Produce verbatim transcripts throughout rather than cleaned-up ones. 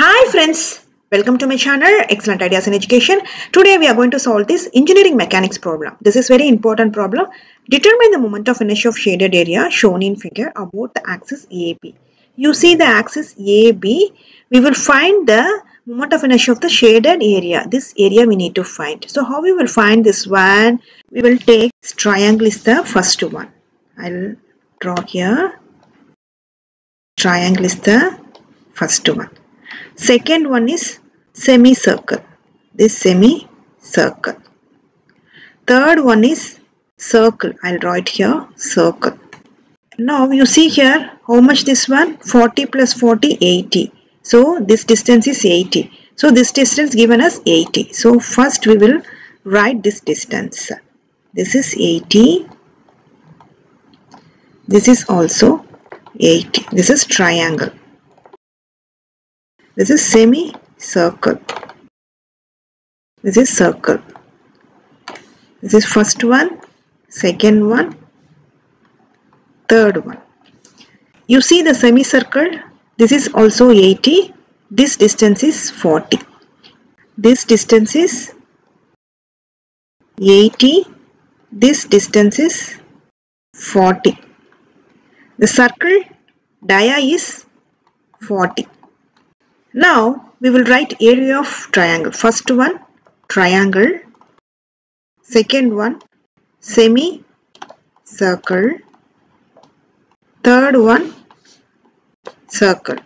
Hi friends, welcome to my channel Excellent Ideas in Education. Today we are going to solve this engineering mechanics problem. This is very important problem. Determine the moment of inertia of shaded area shown in figure about the axis A B. You see the axis A B, we will find the moment of inertia of the shaded area. This area we need to find. So how we will find this one? We will take this triangle is the first one. I will draw here. Triangle is the first one. Second one is semicircle, this semicircle. Third one is circle, I'll draw it here, circle. Now you see here how much this one, forty plus forty, eighty. So this distance is eighty. So this distance given us eighty. So first we will write this distance. This is eighty. This is also eighty. This is triangle. This is semicircle. This is circle. This is first one, second one, third one. You see the semicircle. This is also eighty. This distance is forty. This distance is eighty. This distance is forty. The circle dia is forty. Now we will write area of triangle. First one triangle, second one semicircle, third one circle.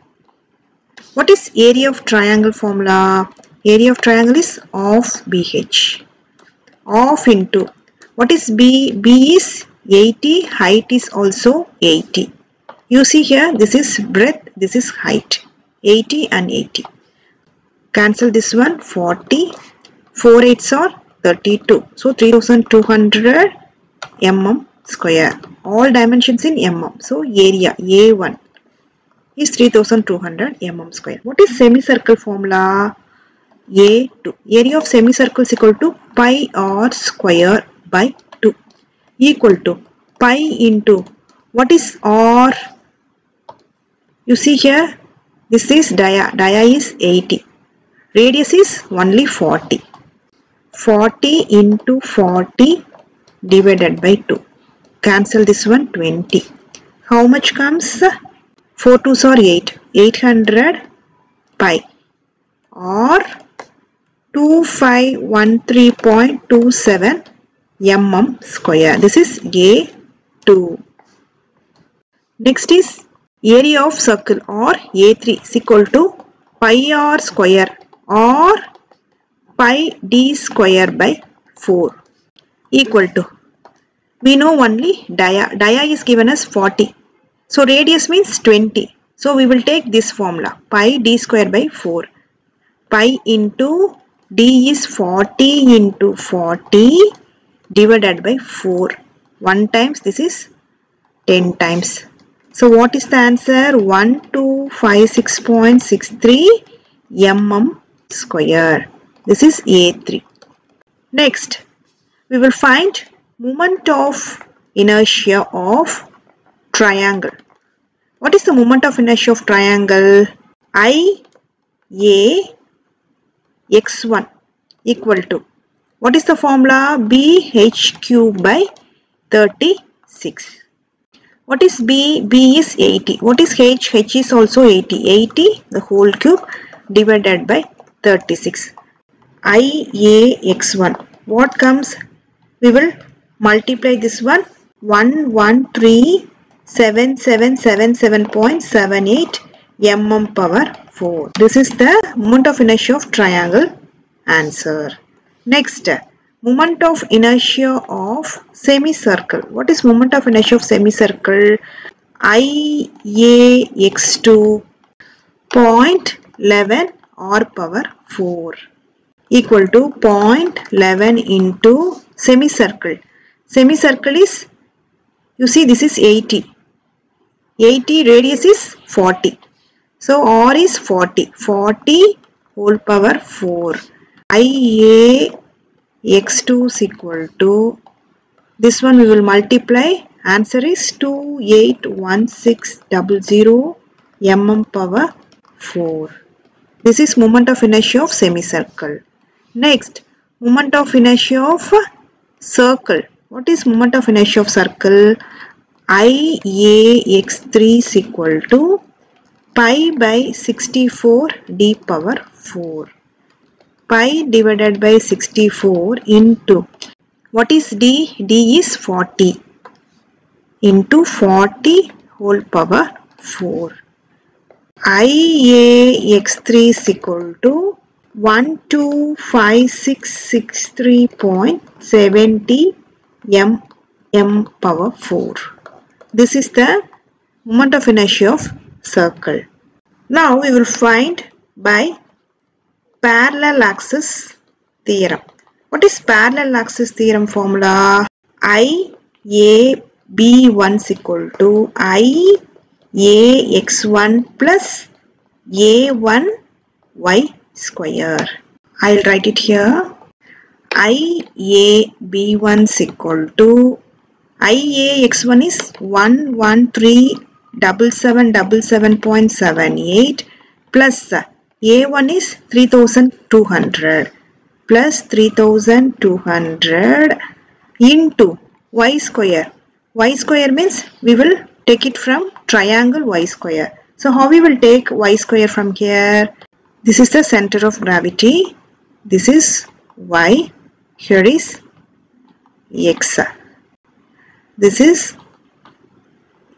What is area of triangle formula? Area of triangle is half B H. Half into what is B? B is eighty, height is also eighty. You see here this is breadth, this is height. eighty and eighty. Cancel this one, forty. four eighths are thirty-two. So three thousand two hundred millimeters square. All dimensions in mm. So area A one is three thousand two hundred millimeters square. What is semicircle formula? A two. Area of semicircle is equal to pi r square by two. Equal to pi into what is r? You see here. This is dia, dia is eighty, radius is only forty, forty into forty divided by two, cancel this one, twenty, how much comes? four twos are eight, eight hundred pi or two five one three point two seven mm square. This is A two. Next is area of circle or A three is equal to pi r square or pi d square by four equal to, we know only dia, dia is given as forty, so radius means twenty, so we will take this formula pi d square by four, pi into d is forty into forty divided by four, one times this is ten times. So what is the answer? one two five six point six three mm square. This is A three. Next, we will find moment of inertia of triangle. What is the moment of inertia of triangle? I A x one equal to, what is the formula? B h cube by thirty-six. What is B? B is eighty. What is H? H is also eighty. eighty, the whole cube divided by thirty-six. I A x one. What comes? We will multiply this one. one hundred thirteen thousand seven hundred seventy-seven point seven eight mm power four. This is the moment of inertia of triangle answer. Next. Moment of inertia of semicircle. What is moment of inertia of semicircle? I A x two zero point one one r power four equal to zero point one one into semicircle. Semicircle is, you see this is eighty. eighty radius is forty. So r is forty. forty whole power four. I A x two is equal to, this one we will multiply, answer is two eight one six zero zero mm power four. This is moment of inertia of semicircle. Next, moment of inertia of circle. What is moment of inertia of circle? I A x three is equal to pi by sixty-four d power four. Pi divided by sixty-four into, what is d? D is forty, into forty whole power four. I A x three is equal to one two five six six three point seven zero m m power four. This is the moment of inertia of circle. Now we will find by parallel axis theorem. What is parallel axis theorem formula? I A B one is equal to I A x one plus A one y square. I will write it here. I A B one is equal to I A x one is one hundred thirteen thousand seven hundred seventy-seven point seven eight plus A one is three thousand two hundred plus three thousand two hundred into y square. Y square means we will take it from triangle y square. So how we will take y square from here? This is the center of gravity. This is y. Here is x. This is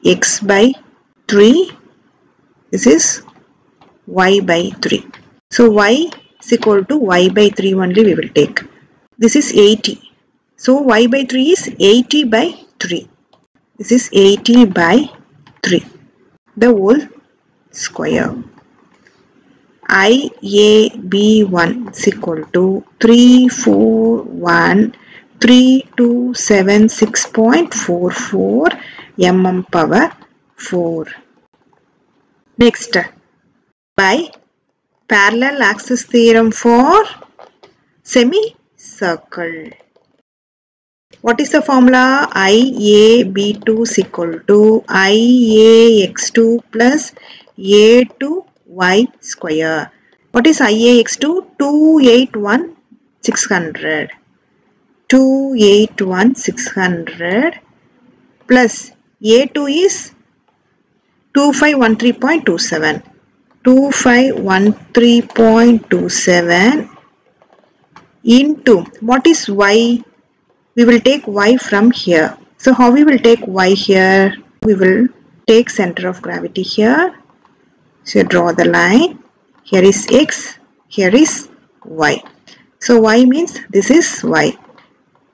x by three. This is y by three. So y is equal to y by three only we will take. This is eighty. So y by three is eighty by three. This is eighty by three. The whole square. I A B one is equal to three four one three two seven six point four four mm power four. Next, by parallel axis theorem for semicircle. What is the formula? I A B two is equal to I A x two plus A two y square. What is I A x two? two hundred eighty-one thousand six hundred. two hundred eighty-one thousand six hundred plus A two is two thousand five hundred thirteen point two seven. two thousand five hundred thirteen point two seven into, what is y? We will take y from here. So how we will take y here? We will take center of gravity here. So draw the line. Here is x. Here is y. So y means this is y.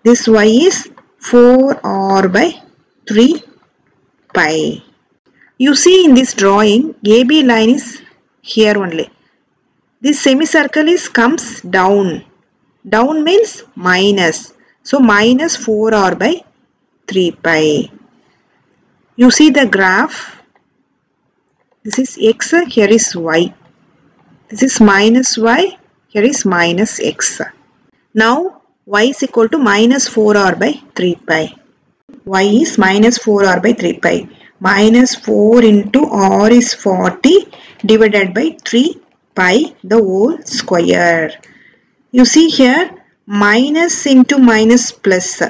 This y is four r by three pi. You see in this drawing, A B line is here only. This semicircle is comes down. Down means minus. So minus four r by three pi. You see the graph. This is x, here is y. This is minus y, here is minus x. Now y is equal to minus four r by three pi. Y is minus four r by three pi. Minus four into r is forty divided by three pi the whole square. You see here minus into minus plus.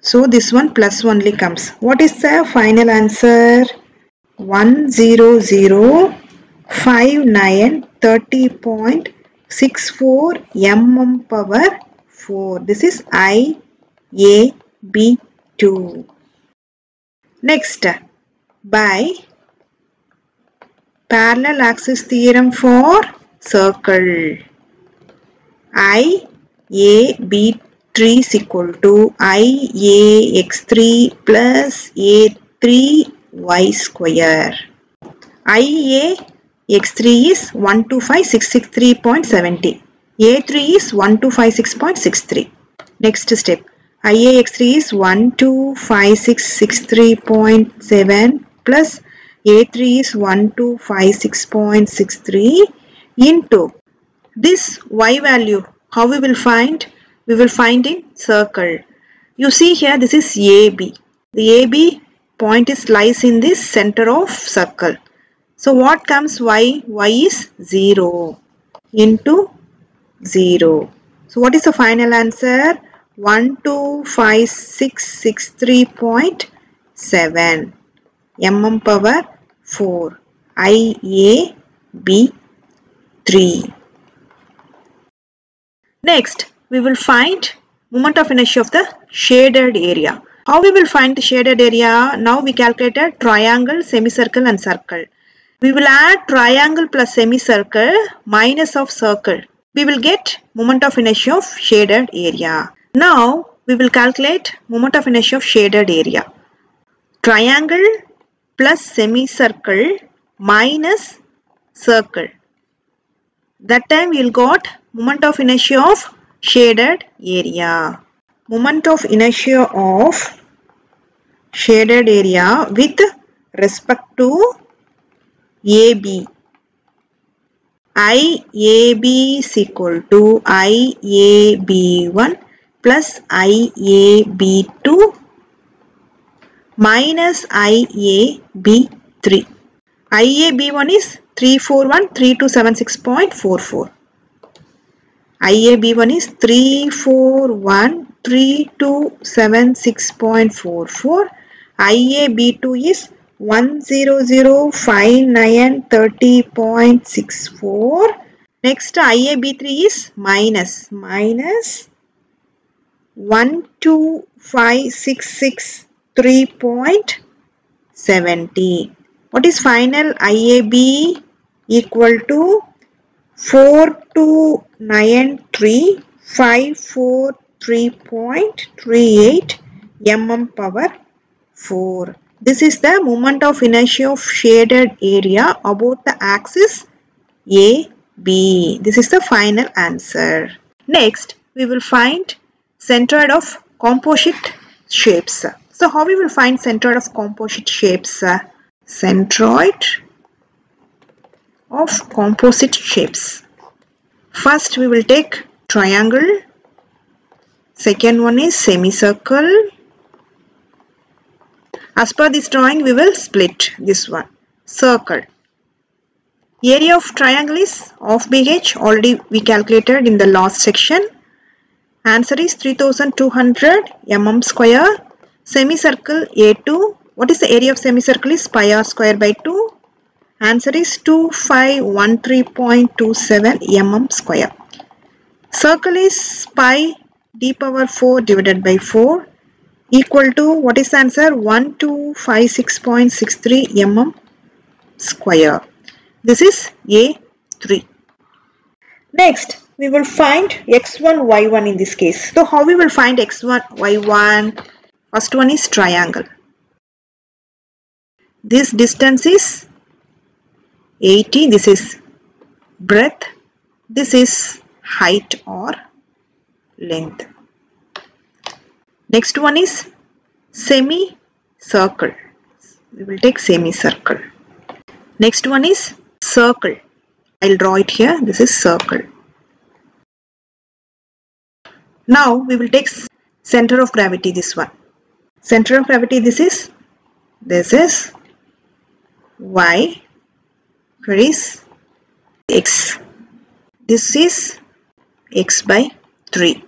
So this one plus only comes. What is the final answer? one hundred thousand five hundred ninety point six four mm power four. This is I A B two. Next, by parallel axis theorem for circle. I A B three is equal to I A x three plus A three y square. I A x three is one two five six six three point seven zero. A three is one two five six point six three. Next step. I A x three is one two five six six three point seven plus A three is one two five six point six three into this y value. How we will find? We will find in circle. You see here this is A B. The A B point is lies in this center of circle. So what comes y? Y is zero into zero. So what is the final answer? one two five six six three point seven mm power four. I A B three. Next, we will find moment of inertia of the shaded area. How we will find the shaded area? Now we calculated triangle, semicircle and circle. We will add triangle plus semicircle minus of circle. We will get moment of inertia of shaded area. Now we will calculate moment of inertia of shaded area. Triangle plus semicircle minus circle. That time we will got moment of inertia of shaded area. Moment of inertia of shaded area with respect to A B. I A B is equal to I A B one plus I A B two minus I A B three. I A B one is three hundred forty-one thousand three hundred twenty-six point four four. I A B one is three hundred forty-one thousand three hundred twenty-six point four four. I A B two is one hundred thousand five hundred ninety point six four. Next, I A B three is minus minus one two five six six three point seven zero. What is final? I A B equal to four two nine three five four three point three eight mm power four. This is the moment of inertia of shaded area about the axis A B. This is the final answer. Next, we will find centroid of composite shapes. So, how we will find centroid of composite shapes? Centroid of composite shapes. First, we will take triangle. Second one is semicircle. As per this drawing, we will split this one. Circle. Area of triangle is half big H. Already we calculated in the last section. Answer is three thousand two hundred mm square. Semicircle A two. What is the area of semicircle is pi r square by two. Answer is two thousand five hundred thirteen point two seven mm square. Circle is pi d power four divided by four equal to what is the answer? one two five six point six three mm square. This is A three. Next, we will find x one y one in this case. So, how we will find x one y one? First one is triangle. This distance is eighty, this is breadth, this is height or length. Next one is semicircle. We will take semicircle. Next one is circle. I will draw it here. This is circle. Now we will take center of gravity, this one. Center of gravity, this is, this is y. Here is x. This is x by three.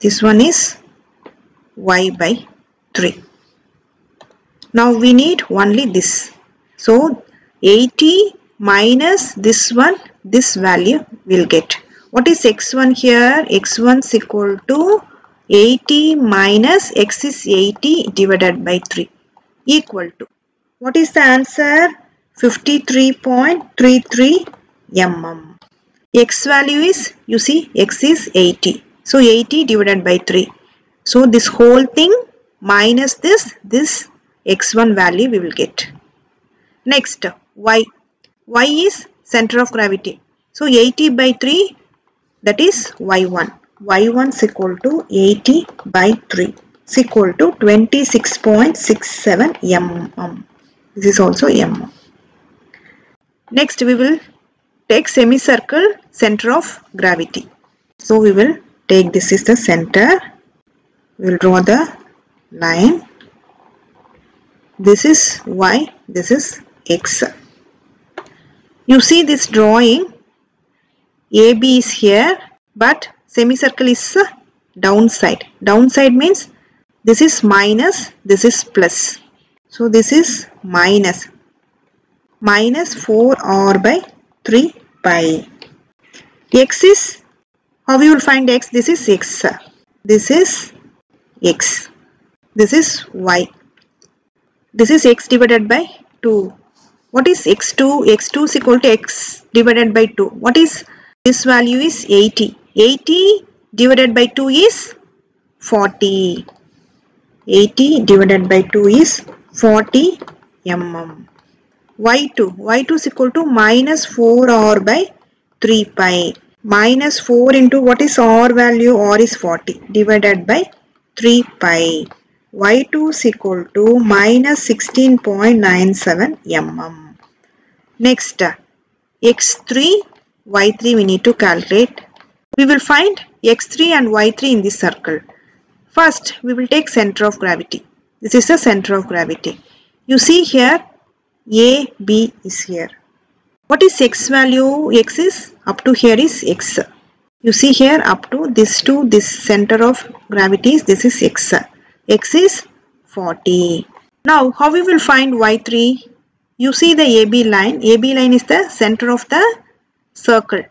This one is y by three. Now we need only this. So eighty minus this one, this value will get. What is x one here? x one is equal to eighty minus x is eighty divided by three equal to. What is the answer? fifty-three point three three mm. X value is, you see, x is eighty. So eighty divided by three. So this whole thing minus this, this x one value we will get. Next, y. Y is center of gravity. So eighty by three, that is y one. y one is equal to eighty by three. Is equal to twenty-six point six seven mm. This is also mm. Next, we will take semicircle center of gravity. So we will take this is the center. We will draw the line. This is y, this is x. You see this drawing, A B is here but semicircle is downside. Downside means this is minus, this is plus. So this is minus. Minus four R by three pi. X is, how you will find X? This is X. This is X. This is Y. This is X divided by two. What is X two? X two is equal to X divided by two. What is this value is eighty. eighty divided by two is forty. eighty divided by two is forty millimeters. Y two. Y two is equal to minus four R by three pi. Minus four into what is R value? R is forty divided by three pi. Y two is equal to minus sixteen point nine seven millimeters. Next, X three, Y three we need to calculate. We will find X three and Y three in this circle. First, we will take center of gravity. This is the center of gravity. You see here, A, B is here. What is X value? X is up to here is X. You see here up to this to this center of gravity is this is X. X is forty. Now how we will find Y three? You see the A B line. A B line is the center of the circle.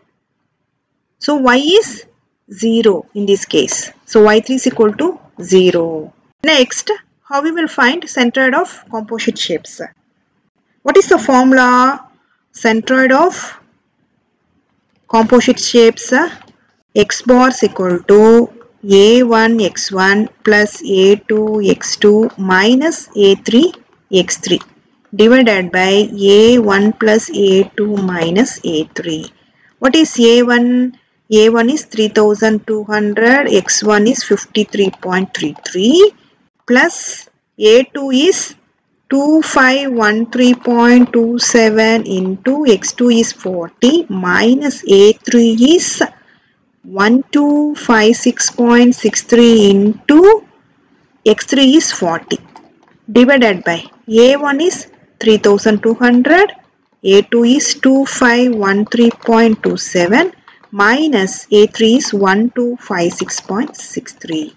So Y is zero in this case. So Y three is equal to zero. Next, how we will find centroid of composite shapes? What is the formula? Centroid of composite shapes, X bar is equal to A one X one plus A two X two minus A three X three divided by A one plus A two minus A three. What is A one? A one is three thousand two hundred, X one is fifty-three point three three plus A two is two thousand five hundred thirteen point two seven into X two is forty minus A three is one thousand two hundred fifty-six point six three into X three is forty divided by A one is three thousand two hundred, A two is two thousand five hundred thirteen point two seven minus A three is one thousand two hundred fifty-six point six three.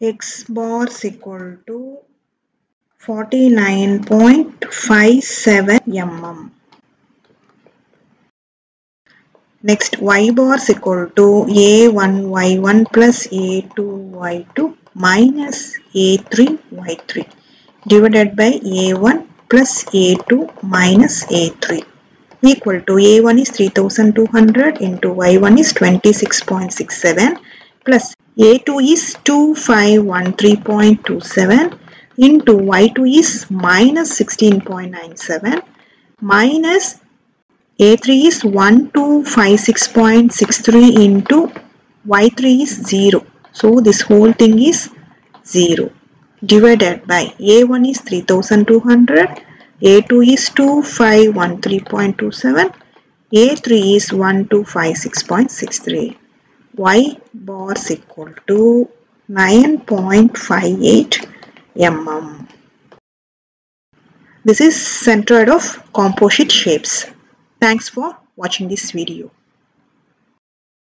X bar is equal to forty-nine point five seven millimeters. Next, Y bar is equal to A one Y one plus A two Y two minus A three Y three divided by A one plus A two minus A three equal to A one is three thousand two hundred into Y one is twenty-six point six seven plus A two is two thousand five hundred thirteen point two seven into Y two is minus sixteen point nine seven minus A three is one thousand two hundred fifty-six point six three into Y three is zero. So this whole thing is zero divided by A one is three thousand two hundred, A two is two thousand five hundred thirteen point two seven, A three is one thousand two hundred fifty-six point six three. Y bar is equal to nine point five eight millimeters. This is centroid of composite shapes. Thanks for watching this video.